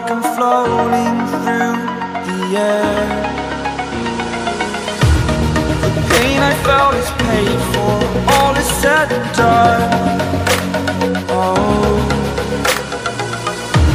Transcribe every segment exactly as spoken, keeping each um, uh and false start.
like I'm floating through the air. The pain I felt is paid for, all is said and done. Oh,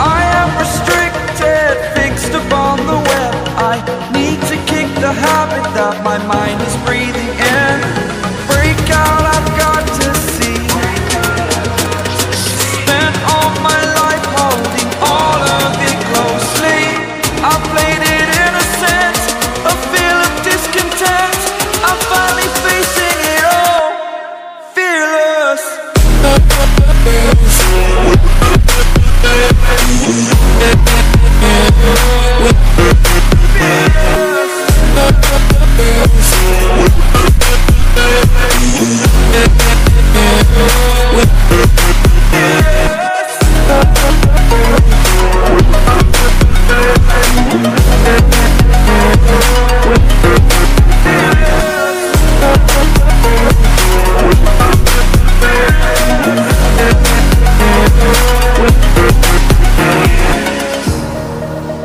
I am restricted, fixed upon the web. I need to kick the habit that my mind is breathing in. Break out, I've got to see. Spent all my life holding all of it closely. I played it innocent, a feel of discontent. I'm finally facing it all, fearless.